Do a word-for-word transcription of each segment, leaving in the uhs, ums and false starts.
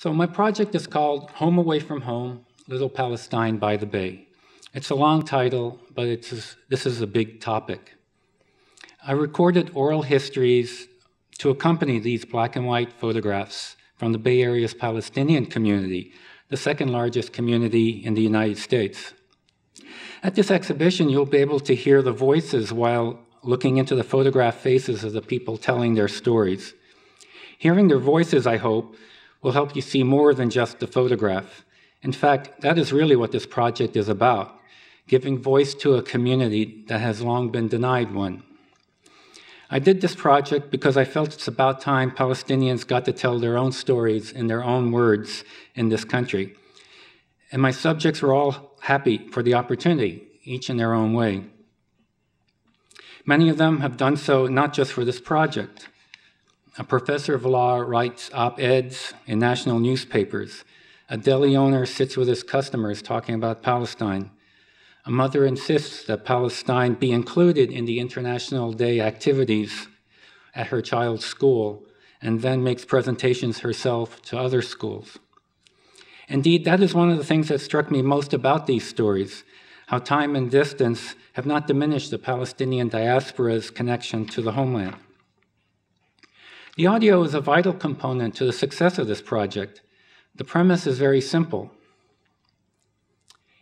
So my project is called Home Away from Home: Little Palestine by the Bay. It's a long title, but it's, this is a big topic. I recorded oral histories to accompany these black and white photographs from the Bay Area's Palestinian community, the second largest community in the United States. At this exhibition, you'll be able to hear the voices while looking into the photographed faces of the people telling their stories. Hearing their voices, I hope, will help you see more than just the photograph. In fact, that is really what this project is about, giving voice to a community that has long been denied one. I did this project because I felt it's about time Palestinians got to tell their own stories in their own words in this country. And my subjects were all happy for the opportunity, each in their own way. Many of them have done so not just for this project. A professor of law writes op-eds in national newspapers. A deli owner sits with his customers talking about Palestine. A mother insists that Palestine be included in the International Day activities at her child's school, and then makes presentations herself to other schools. Indeed, that is one of the things that struck me most about these stories, how time and distance have not diminished the Palestinian diaspora's connection to the homeland. The audio is a vital component to the success of this project. The premise is very simple.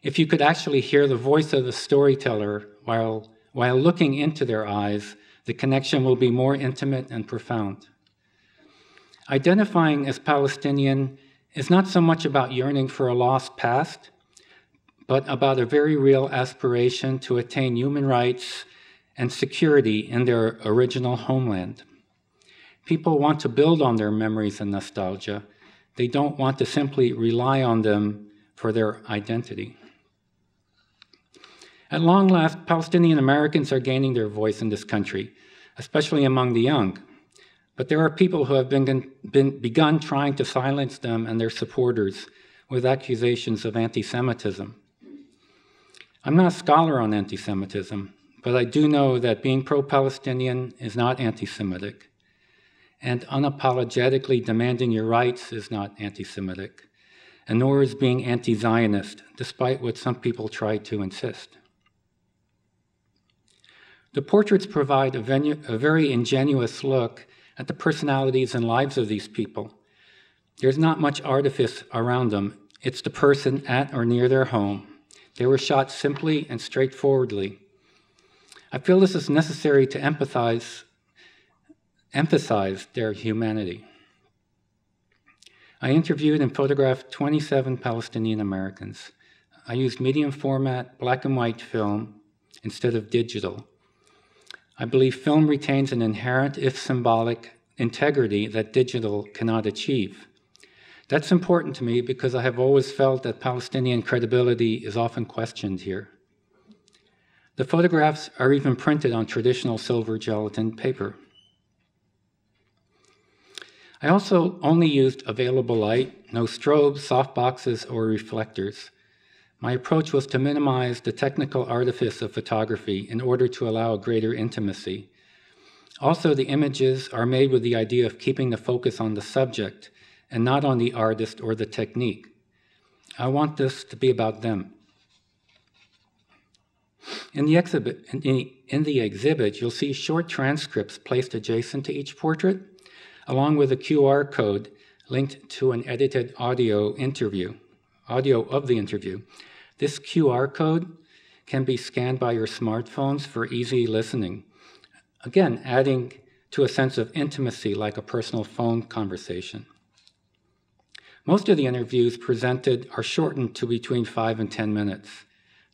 If you could actually hear the voice of the storyteller while, while looking into their eyes, the connection will be more intimate and profound. Identifying as Palestinian is not so much about yearning for a lost past, but about a very real aspiration to attain human rights and security in their original homeland. People want to build on their memories and nostalgia. They don't want to simply rely on them for their identity. At long last, Palestinian Americans are gaining their voice in this country, especially among the young. But there are people who have been, been, begun trying to silence them and their supporters with accusations of anti-Semitism. I'm not a scholar on anti-Semitism, but I do know that being pro-Palestinian is not anti-Semitic, and unapologetically demanding your rights is not anti-Semitic, and nor is being anti-Zionist, despite what some people try to insist. The portraits provide a, venue, a very ingenuous look at the personalities and lives of these people. There's not much artifice around them. It's the person at or near their home. They were shot simply and straightforwardly. I feel this is necessary to empathize, emphasize their humanity. I interviewed and photographed twenty-seven Palestinian Americans. I used medium format black and white film instead of digital. I believe film retains an inherent, if symbolic, integrity that digital cannot achieve. That's important to me because I have always felt that Palestinian credibility is often questioned here. The photographs are even printed on traditional silver gelatin paper. I also only used available light, no strobes, softboxes, or reflectors. My approach was to minimize the technical artifice of photography in order to allow a greater intimacy. Also, the images are made with the idea of keeping the focus on the subject and not on the artist or the technique. I want this to be about them. In the exhibit, in the, in the exhibit, you'll see short transcripts placed adjacent to each portrait, along with a Q R code linked to an edited audio interview, audio of the interview. This Q R code can be scanned by your smartphones for easy listening. Again, adding to a sense of intimacy like a personal phone conversation. Most of the interviews presented are shortened to between five and ten minutes.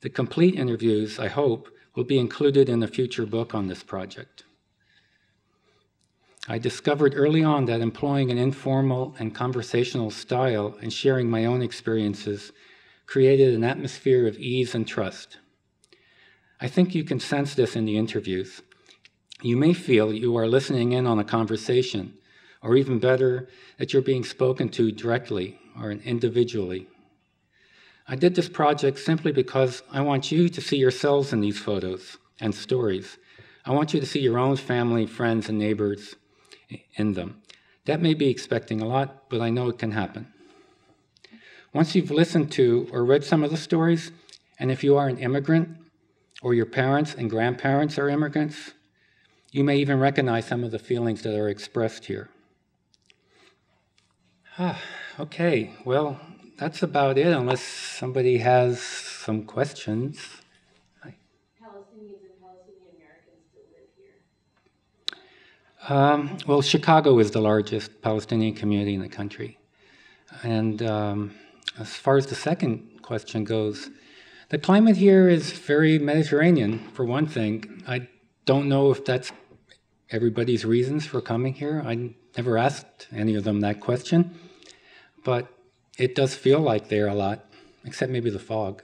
The complete interviews, I hope, will be included in a future book on this project. I discovered early on that employing an informal and conversational style and sharing my own experiences created an atmosphere of ease and trust. I think you can sense this in the interviews. You may feel you are listening in on a conversation, or even better, that you're being spoken to directly or individually. I did this project simply because I want you to see yourselves in these photos and stories. I want you to see your own family, friends, and neighbors in them. That may be expecting a lot, but I know it can happen. Once you've listened to or read some of the stories, and if you are an immigrant, or your parents and grandparents are immigrants, you may even recognize some of the feelings that are expressed here. Ah, okay, well, that's about it, unless somebody has some questions. Hi. Palestinians and Palestinian Americans still live here? Um, well, Chicago is the largest Palestinian community in the country. And um, as far as the second question goes, the climate here is very Mediterranean, for one thing. I don't know if that's everybody's reasons for coming here. I never asked any of them that question. But it does feel like there a lot, except maybe the fog.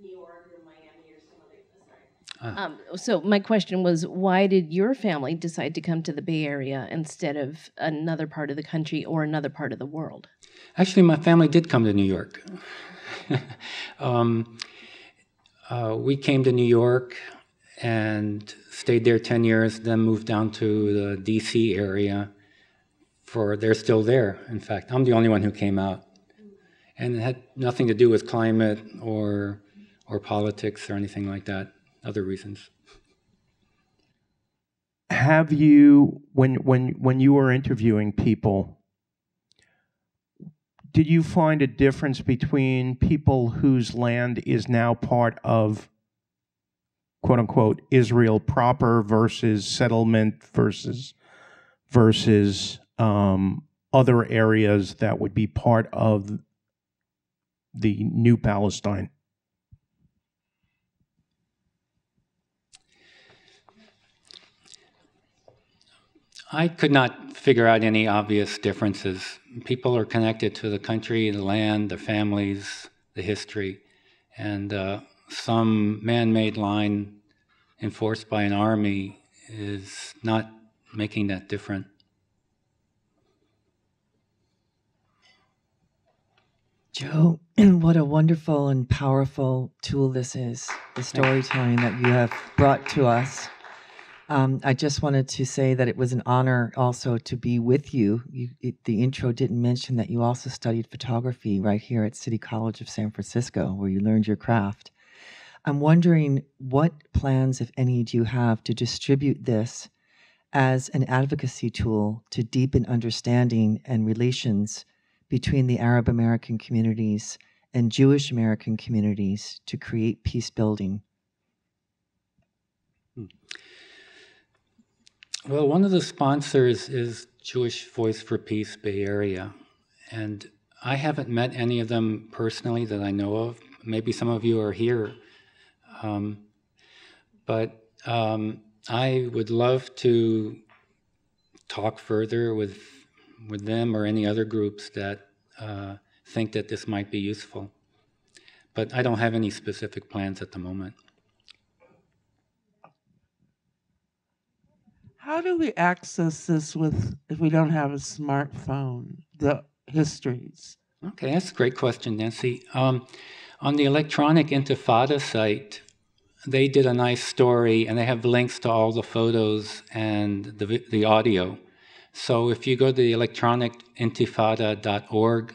New York or Miami or some other. Sorry. Ah. Um, so my question was, why did your family decide to come to the Bay Area instead of another part of the country or another part of the world? Actually, my family did come to New York. um, uh, we came to New York and stayed there ten years, then moved down to the D C area. For they're still there, in fact. I'm the only one who came out. And it had nothing to do with climate or, or politics or anything like that, other reasons. Have you, when, when, when you were interviewing people, did you find a difference between people whose land is now part of, quote unquote, Israel proper versus settlement versus, versus um, other areas that would be part of the new Palestine? I could not figure out any obvious differences. People are connected to the country, the land, the families, the history, and uh, some man-made line enforced by an army is not making that different. Joe, what a wonderful and powerful tool this is, the storytelling that you have brought to us. Um, I just wanted to say that it was an honor also to be with you. you it, the intro didn't mention that you also studied photography right here at City College of San Francisco, where you learned your craft. I'm wondering what plans, if any, do you have to distribute this as an advocacy tool to deepen understanding and relations between the Arab American communities and Jewish American communities to create peace building? Well, one of the sponsors is Jewish Voice for Peace Bay Area. And I haven't met any of them personally that I know of. Maybe some of you are here. Um, but um, I would love to talk further with with them or any other groups that uh, think that this might be useful. But I don't have any specific plans at the moment. How do we access this with, if we don't have a smartphone, the histories? Okay, that's a great question, Nancy. Um, on the Electronic Intifada site, they did a nice story, and they have links to all the photos and the, the audio. So if you go to the electronic intifada dot org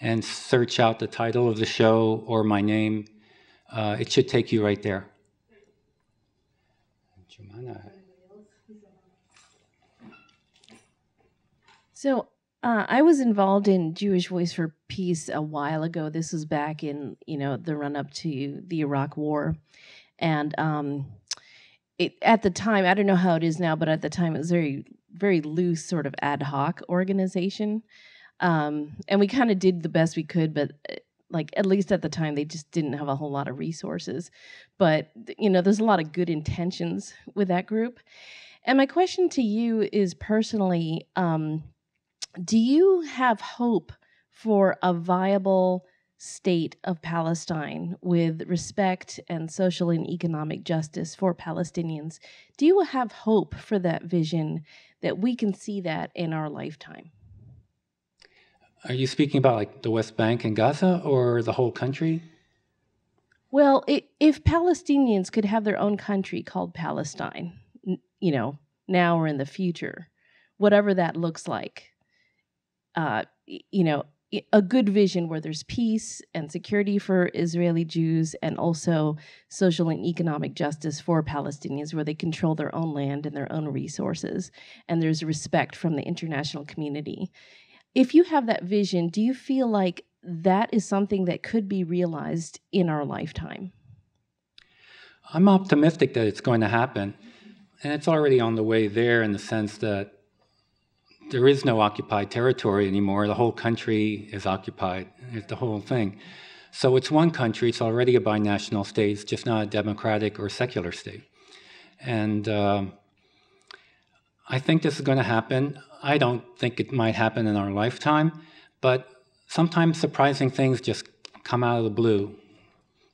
and search out the title of the show or my name, uh, it should take you right there. So uh, I was involved in Jewish Voice for Peace a while ago. This was back in, you know, the run-up to the Iraq War. And um, it, at the time, I don't know how it is now, but at the time it was very... very loose sort of ad hoc organization. Um, and we kind of did the best we could, but like at least at the time they just didn't have a whole lot of resources. But you know, there's a lot of good intentions with that group. And my question to you is personally, um, do you have hope for a viable state of Palestine with respect and social and economic justice for Palestinians? Do you have hope for that vision, that we can see that in our lifetime? Are you speaking about like the West Bank and Gaza or the whole country? Well, it, if Palestinians could have their own country called Palestine, you know, now or in the future, whatever that looks like, uh, you know, a good vision where there's peace and security for Israeli Jews and also social and economic justice for Palestinians, where they control their own land and their own resources, and there's respect from the international community. If you have that vision, do you feel like that is something that could be realized in our lifetime? I'm optimistic that it's going to happen, and it's already on the way there in the sense that there is no occupied territory anymore. The whole country is occupied, it's the whole thing. So it's one country, it's already a binational state, it's just not a democratic or secular state. And um, I think this is going to happen. I don't think it might happen in our lifetime, but sometimes surprising things just come out of the blue,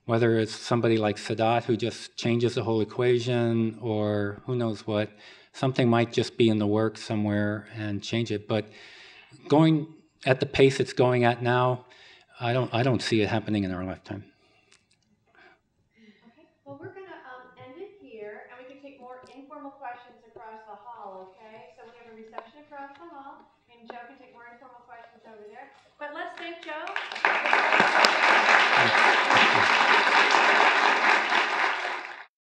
whether it's somebody like Sadat who just changes the whole equation or who knows what. Something might just be in the works somewhere and change it. But going at the pace it's going at now, I don't, I don't see it happening in our lifetime. Okay, well, we're going to um, end it here, and we can take more informal questions across the hall, okay? So we have a reception across the hall, and Joe can take more informal questions over there. But let's thank Joe.